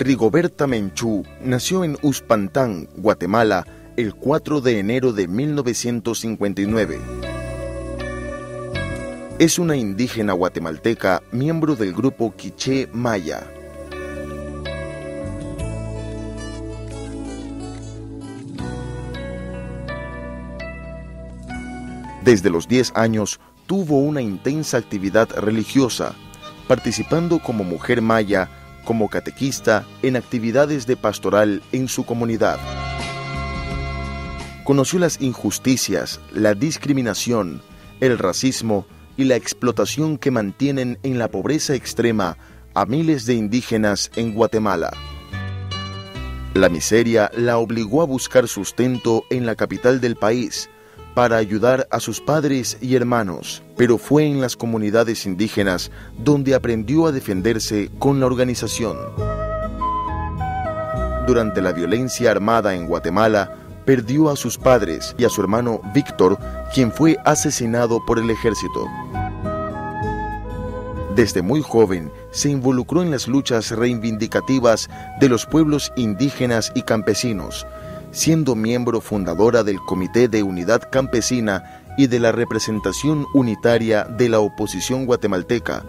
Rigoberta Menchú nació en Uspantán, Guatemala, el 4 de enero de 1959. Es una indígena guatemalteca, miembro del grupo Quiché Maya. Desde los 10 años tuvo una intensa actividad religiosa, participando como mujer maya, como catequista en actividades de pastoral en su comunidad. Conoció las injusticias, la discriminación, el racismo y la explotación que mantienen en la pobreza extrema a miles de indígenas en Guatemala. La miseria la obligó a buscar sustento en la capital del país, para ayudar a sus padres y hermanos, pero fue en las comunidades indígenas donde aprendió a defenderse con la organización. Durante la violencia armada en Guatemala, perdió a sus padres y a su hermano Víctor, quien fue asesinado por el ejército. Desde muy joven, se involucró en las luchas reivindicativas de los pueblos indígenas y campesinos, siendo miembro fundadora del Comité de Unidad Campesina y de la Representación Unitaria de la Oposición Guatemalteca,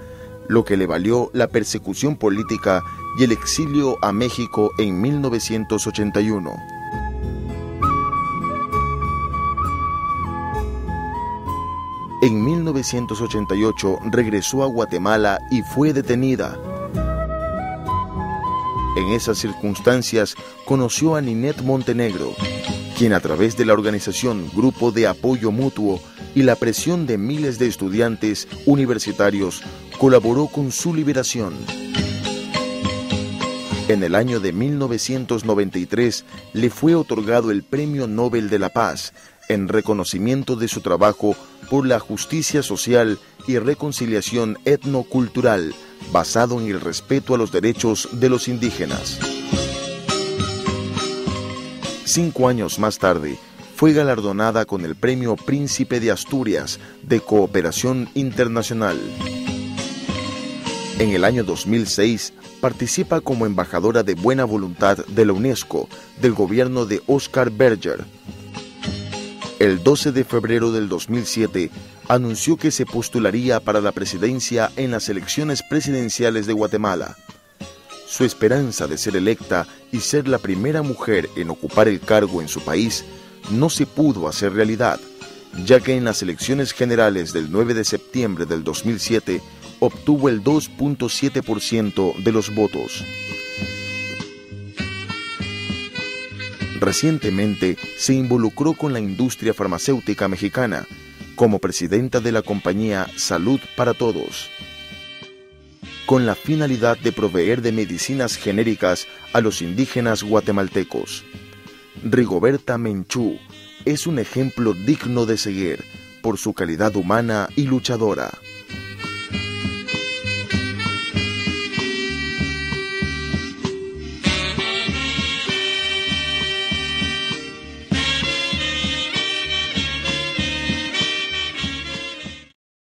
lo que le valió la persecución política y el exilio a México en 1981. En 1988 regresó a Guatemala y fue detenida. En esas circunstancias conoció a Ninette Montenegro, quien a través de la organización Grupo de Apoyo Mutuo y la presión de miles de estudiantes universitarios colaboró con su liberación. En el año de 1993 le fue otorgado el Premio Nobel de la Paz en reconocimiento de su trabajo por la justicia social y reconciliación etnocultural, basado en el respeto a los derechos de los indígenas. 5 años más tarde, fue galardonada con el Premio Príncipe de Asturias de Cooperación Internacional. En el año 2006, participa como embajadora de buena voluntad de la UNESCO, del gobierno de Oscar Berger. El 12 de febrero del 2007, anunció que se postularía para la presidencia en las elecciones presidenciales de Guatemala. Su esperanza de ser electa y ser la primera mujer en ocupar el cargo en su país no se pudo hacer realidad, ya que en las elecciones generales del 9 de septiembre del 2007 obtuvo el 2.7% de los votos. Recientemente se involucró con la industria farmacéutica mexicana como presidenta de la compañía Salud para Todos, con la finalidad de proveer de medicinas genéricas a los indígenas guatemaltecos. Rigoberta Menchú es un ejemplo digno de seguir por su calidad humana y luchadora.